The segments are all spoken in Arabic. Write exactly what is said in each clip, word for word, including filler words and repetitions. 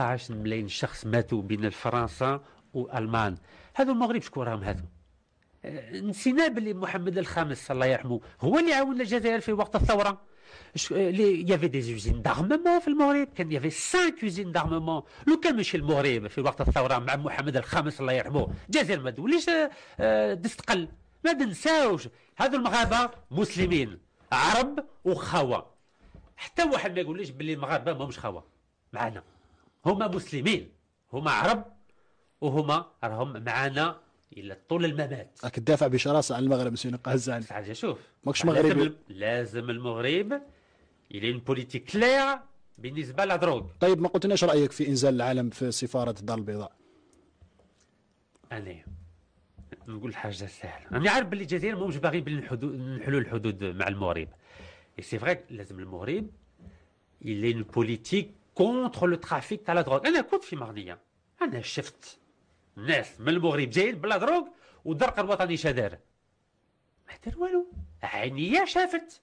أربعة عشر ملايين شخص ماتوا بين فرنسا والمان. هذا المغرب شكون راهم هذو؟ نسينا باللي محمد الخامس الله يرحمه هو اللي عاون الجزائر في وقت الثوره. Il y avait des usines d'armement في المغرب، كان يافي خمسة usines d'armement. لو كان ماشي المغرب في وقت الثوره مع محمد الخامس الله يرحمه الجزائر ما توليش تستقل. ما تنساوش هذو المغاربه مسلمين عرب وخوا، حتى واحد ما يقوليش باللي المغاربه ماهمش خوا معنا، هما مسلمين هما عرب وهما راهم معنا الى طول الممات. راك تدافع بشراسه عن المغرب سي نقاز زعما. حاجه شوف ماكش مغربي، لازم المغرب يلي اون بوليتيك كلير بالنسبه للدروغ. طيب ما قلتلناش رايك في انزال العلم في سفاره الدار البيضاء؟ انا نقول حاجه سهله، راني عارف باللي الجزائر ماهمش باغي نحلوا الحدود مع المغرب. اي سي فري لازم المغرب يلي اون بوليتيك كونتر لو ترافيك تاع لا دروغ. انا كنت في مغنيه، انا شفت الناس من المغرب جايين بلا دروغ والدرق الوطني شادار ما دار والو، عينيا شافت.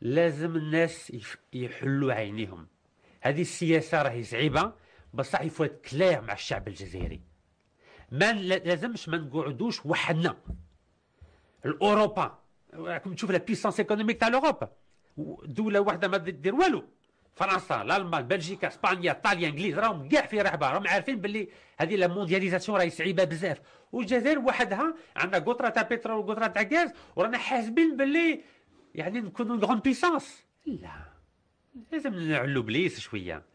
لازم الناس يحلوا عينيهم. هذه السياسه راهي صعيبه بصح يفوت كلير مع الشعب الجزائري. ما لازمش ما نقعدوش وحدنا. الاوروبا راكم تشوف لا بيسونس ايكونوميك تاع لوروب، دوله واحده ما دير والو. فرنسا، الالمان، بلجيكا، اسبانيا، ايطاليا، انجليز راهم كاع في رحبه، راهم عارفين باللي هذه لا موندياليزاسيون راهي صعيبه بزاف، والجزائر وحدها عندنا قطره تاع بترول وقطره تاع غاز ورانا حاسبين باللي يعني نكونوا غون بيسونس. لا، لازم نعلو بليس شويه.